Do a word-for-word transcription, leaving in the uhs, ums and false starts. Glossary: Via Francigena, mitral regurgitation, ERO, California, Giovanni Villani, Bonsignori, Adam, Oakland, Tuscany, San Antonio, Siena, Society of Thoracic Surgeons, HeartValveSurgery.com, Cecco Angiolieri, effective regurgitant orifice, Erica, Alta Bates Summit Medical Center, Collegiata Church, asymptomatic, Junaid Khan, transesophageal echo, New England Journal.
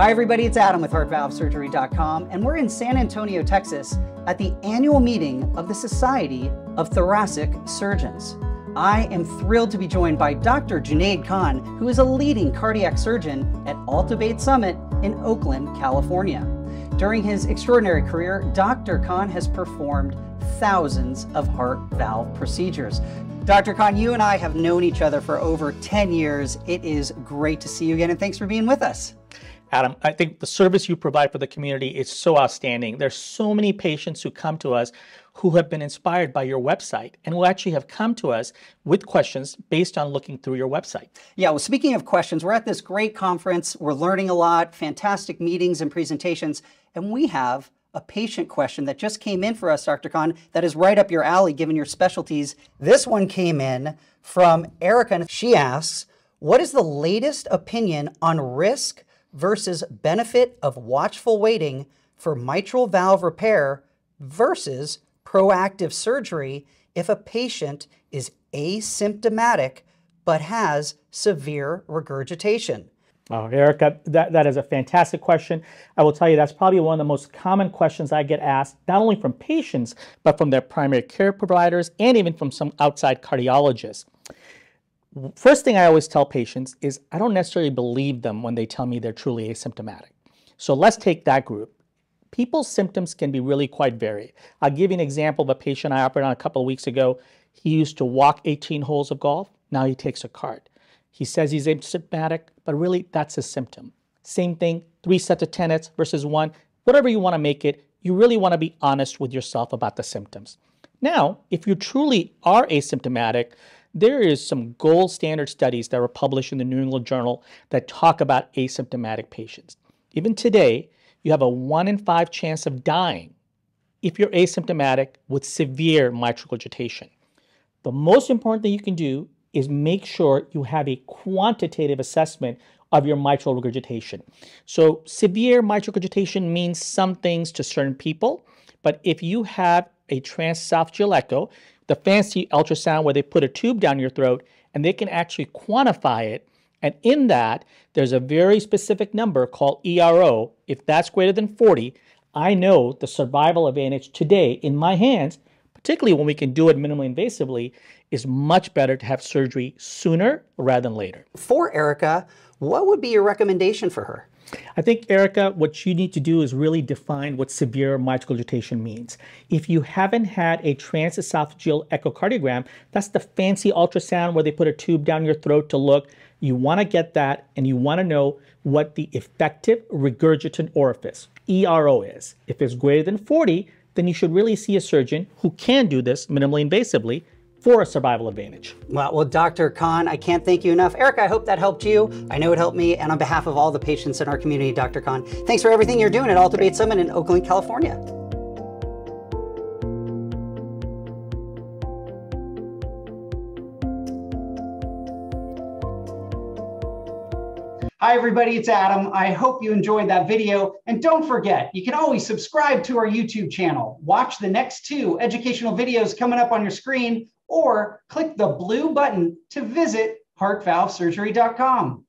Hi everybody, it's Adam with heart valve surgery dot com, and we're in San Antonio, Texas at the annual meeting of the Society of Thoracic Surgeons. I am thrilled to be joined by Doctor Junaid Khan, who is a leading cardiac surgeon at Alta Bates Summit in Oakland, California. During his extraordinary career, Doctor Khan has performed thousands of heart valve procedures. Doctor Khan, you and I have known each other for over ten years. It is great to see you again, and thanks for being with us. Adam, I think the service you provide for the community is so outstanding. There's so many patients who come to us who have been inspired by your website and who actually have come to us with questions based on looking through your website. Yeah, well, speaking of questions, we're at this great conference. We're learning a lot, fantastic meetings and presentations, and we have a patient question that just came in for us, Doctor Khan, that is right up your alley given your specialties. This one came in from Erica, and she asks, what is the latest opinion on risk versus benefit of watchful waiting for mitral valve repair versus proactive surgery if a patient is asymptomatic but has severe regurgitation? Oh, Erica, that, that is a fantastic question. I will tell you that's probably one of the most common questions I get asked, not only from patients, but from their primary care providers and even from some outside cardiologists. First thing I always tell patients is I don't necessarily believe them when they tell me they're truly asymptomatic. So let's take that group. People's symptoms can be really quite varied. I'll give you an example of a patient I operated on a couple of weeks ago. He used to walk eighteen holes of golf. Now he takes a cart. He says he's asymptomatic, but really that's a symptom. Same thing, three sets of tenets versus one. Whatever you want to make it, you really want to be honest with yourself about the symptoms. Now, if you truly are asymptomatic, there is some gold standard studies that were published in the New England Journal that talk about asymptomatic patients. Even today, you have a one in five chance of dying if you're asymptomatic with severe mitral regurgitation. The most important thing you can do is make sure you have a quantitative assessment of your mitral regurgitation. So severe mitral regurgitation means some things to certain people, but if you have a transesophageal echo, the fancy ultrasound where they put a tube down your throat and they can actually quantify it. And in that, there's a very specific number called E R O. If that's greater than forty, I know the survival advantage today in my hands, particularly when we can do it minimally invasively, is much better to have surgery sooner rather than later. For Erica, what would be your recommendation for her? I think, Erica, what you need to do is really define what severe mitral regurgitation means. If you haven't had a transesophageal echocardiogram, that's the fancy ultrasound where they put a tube down your throat to look. You want to get that, and you want to know what the effective regurgitant orifice, E R O, is. If it's greater than forty, then you should really see a surgeon who can do this minimally invasively for a survival advantage. Well, well, Doctor Khan, I can't thank you enough. Erica, I hope that helped you. I know it helped me. And on behalf of all the patients in our community, Doctor Khan, thanks for everything you're doing at Alta Bates Summit in Oakland, California. Hi everybody, it's Adam. I hope you enjoyed that video. And don't forget, you can always subscribe to our YouTube channel. Watch the next two educational videos coming up on your screen, or click the blue button to visit heart valve surgery dot com.